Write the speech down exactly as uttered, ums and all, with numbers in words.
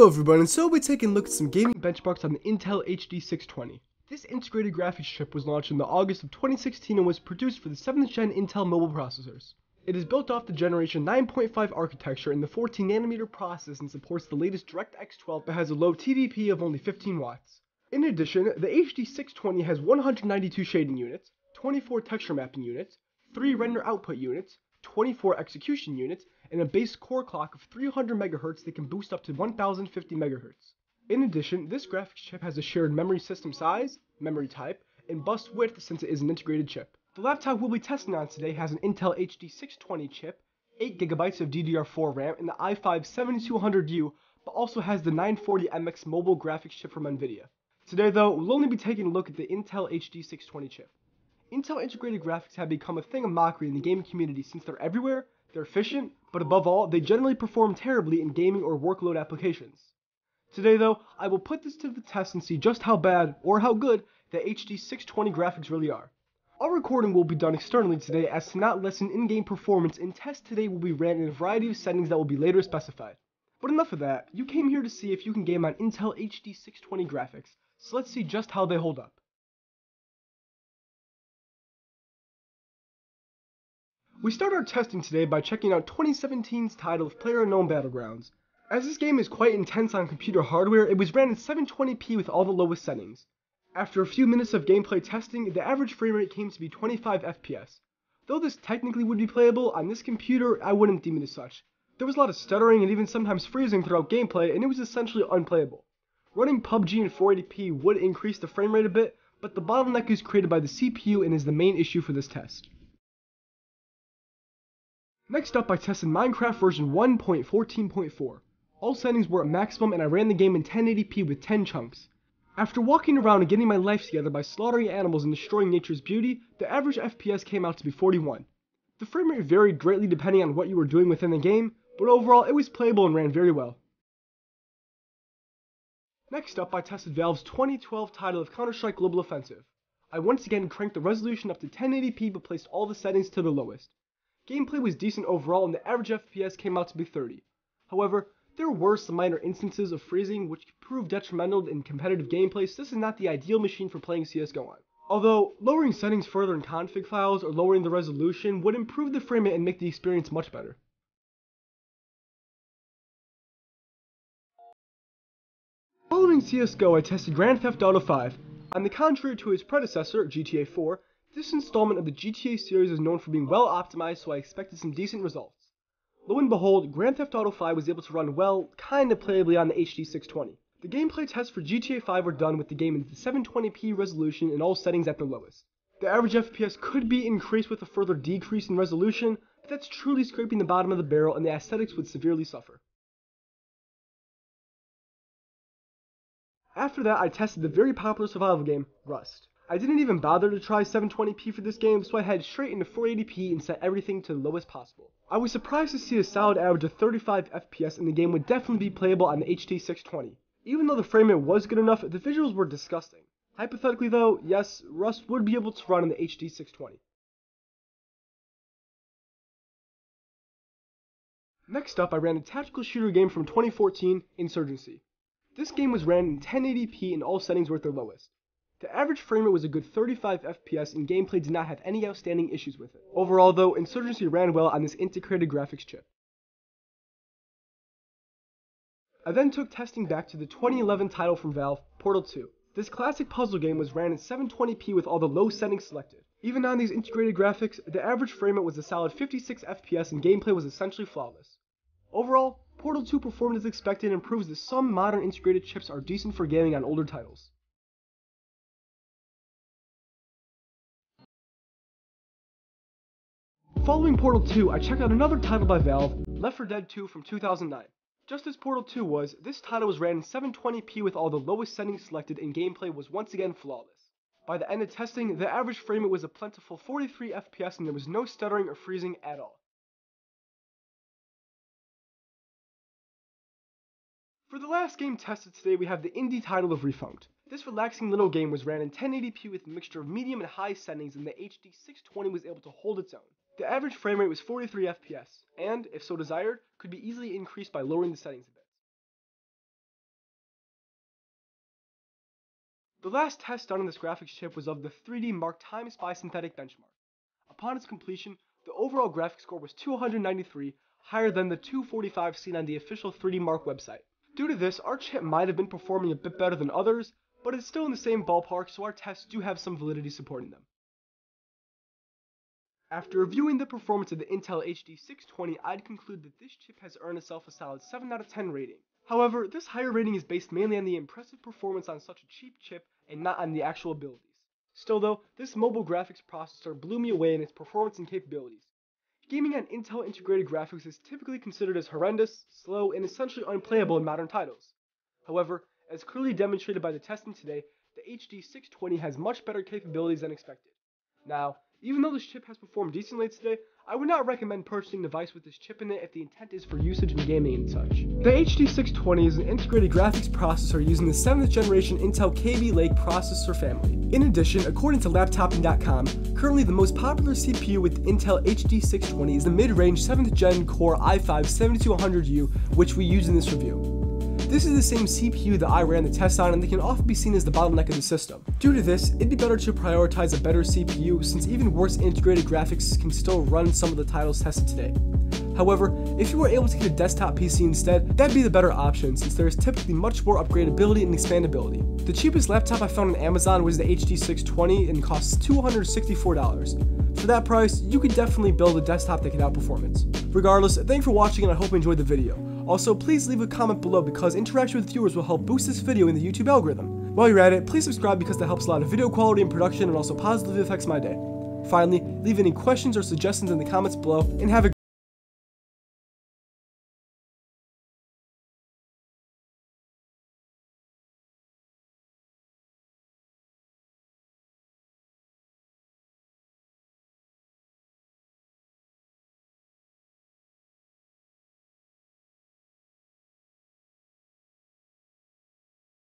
Hello everyone, and so we're taking a look at some gaming benchmarks on the Intel H D six twenty. This integrated graphics chip was launched in the August of twenty sixteen and was produced for the seventh gen Intel mobile processors. It is built off the generation nine point five architecture and the fourteen nanometer process and supports the latest DirectX twelve but has a low T D P of only fifteen watts. In addition, the H D six twenty has one hundred ninety-two shading units, twenty-four texture mapping units, three render output units, twenty-four execution units, and a base core clock of three hundred megahertz that can boost up to one thousand fifty megahertz. In addition, this graphics chip has a shared memory system size, memory type, and bus width since it is an integrated chip. The laptop we'll be testing on today has an Intel H D six twenty chip, eight gigabytes of D D R four RAM, and the i five seventy-two hundred U, but also has the nine forty M X mobile graphics chip from Nvidia. Today though, we'll only be taking a look at the Intel H D six twenty chip. Intel integrated graphics have become a thing of mockery in the gaming community since they're everywhere, they're efficient, but above all, they generally perform terribly in gaming or workload applications. Today though, I will put this to the test and see just how bad, or how good, the H D six twenty graphics really are. All recording will be done externally today as to not lessen in-game performance, and tests today will be ran in a variety of settings that will be later specified. But enough of that, you came here to see if you can game on Intel H D six twenty graphics, so let's see just how they hold up. We start our testing today by checking out twenty seventeen's title of PlayerUnknown Battlegrounds. As this game is quite intense on computer hardware, it was ran in seven twenty p with all the lowest settings. After a few minutes of gameplay testing, the average frame rate came to be twenty-five F P S. Though this technically would be playable, on this computer I wouldn't deem it as such. There was a lot of stuttering and even sometimes freezing throughout gameplay, and it was essentially unplayable. Running P U B G in four eighty p would increase the frame rate a bit, but the bottleneck is created by the C P U and is the main issue for this test. Next up, I tested Minecraft version one point fourteen point four. All settings were at maximum and I ran the game in ten eighty p with ten chunks. After walking around and getting my life together by slaughtering animals and destroying nature's beauty, the average F P S came out to be forty-one. The frame rate varied greatly depending on what you were doing within the game, but overall it was playable and ran very well. Next up, I tested Valve's twenty twelve title of Counter-Strike Global Offensive. I once again cranked the resolution up to ten eighty p but placed all the settings to the lowest. Gameplay was decent overall and the average F P S came out to be thirty. However, there were some minor instances of freezing which could prove detrimental in competitive gameplay, so this is not the ideal machine for playing C S G O on. Although, lowering settings further in config files or lowering the resolution would improve the frame rate and make the experience much better. Following C S G O, I tested Grand Theft Auto five. On the contrary to its predecessor, G T A four, this installment of the G T A series is known for being well optimized, so I expected some decent results. Lo and behold, Grand Theft Auto five was able to run well, kinda playably on the H D six twenty. The gameplay tests for G T A five were done with the game in the seven twenty p resolution and all settings at the lowest. The average F P S could be increased with a further decrease in resolution, but that's truly scraping the bottom of the barrel and the aesthetics would severely suffer. After that, I tested the very popular survival game, Rust. I didn't even bother to try seven twenty p for this game, so I headed straight into four eighty p and set everything to the lowest possible. I was surprised to see a solid average of thirty-five F P S and the game would definitely be playable on the H D six twenty. Even though the frame rate was good enough, the visuals were disgusting. Hypothetically though, yes, Rust would be able to run on the H D six twenty. Next up, I ran a tactical shooter game from twenty fourteen, Insurgency. This game was ran in ten eighty p and all settings were at their lowest. The average frame rate was a good thirty-five F P S and gameplay did not have any outstanding issues with it. Overall though, Insurgency ran well on this integrated graphics chip. I then took testing back to the twenty eleven title from Valve, Portal two. This classic puzzle game was ran in seven twenty p with all the low settings selected. Even on these integrated graphics, the average frame rate was a solid fifty-six F P S and gameplay was essentially flawless. Overall, Portal two performed as expected and proves that some modern integrated chips are decent for gaming on older titles. Following Portal two, I checked out another title by Valve, Left four Dead two from two thousand nine. Just as Portal two was, this title was ran in seven twenty p with all the lowest settings selected and gameplay was once again flawless. By the end of testing, the average frame rate was a plentiful forty-three F P S and there was no stuttering or freezing at all. For the last game tested today, we have the indie title of Refunct. This relaxing little game was ran in ten eighty p with a mixture of medium and high settings and the H D six twenty was able to hold its own. The average frame rate was forty-three F P S, and, if so desired, could be easily increased by lowering the settings a bit. The last test done on this graphics chip was of the three D Mark Time Spy synthetic benchmark. Upon its completion, the overall graphics score was two hundred ninety-three, higher than the two forty-five seen on the official three D Mark website. Due to this, our chip might have been performing a bit better than others, but it's still in the same ballpark, so our tests do have some validity supporting them. After reviewing the performance of the Intel H D six twenty, I'd conclude that this chip has earned itself a solid seven out of ten rating. However, this higher rating is based mainly on the impressive performance on such a cheap chip and not on the actual abilities. Still though, this mobile graphics processor blew me away in its performance and capabilities. Gaming on Intel integrated graphics is typically considered as horrendous, slow, and essentially unplayable in modern titles. However, as clearly demonstrated by the testing today, the H D six twenty has much better capabilities than expected. Now, even though this chip has performed decently today, I would not recommend purchasing a device with this chip in it if the intent is for usage in gaming and such. The H D six twenty is an integrated graphics processor using the seventh generation Intel Kaby Lake processor family. In addition, according to Laptoping dot com, currently the most popular C P U with Intel H D six twenty is the mid-range seventh gen Core i five seventy-two hundred U, which we used in this review. This is the same C P U that I ran the test on, and they can often be seen as the bottleneck of the system. Due to this, it'd be better to prioritize a better C P U, since even worse integrated graphics can still run some of the titles tested today. However, if you were able to get a desktop P C instead, that'd be the better option, since there is typically much more upgradability and expandability. The cheapest laptop I found on Amazon was the H D six twenty and costs two hundred sixty-four dollars. For that price, you could definitely build a desktop that can outperform it. Regardless, thanks for watching and I hope you enjoyed the video. Also, please leave a comment below because interaction with viewers will help boost this video in the YouTube algorithm. While you're at it, please subscribe because that helps a lot of video quality and production and also positively affects my day. Finally, leave any questions or suggestions in the comments below and have a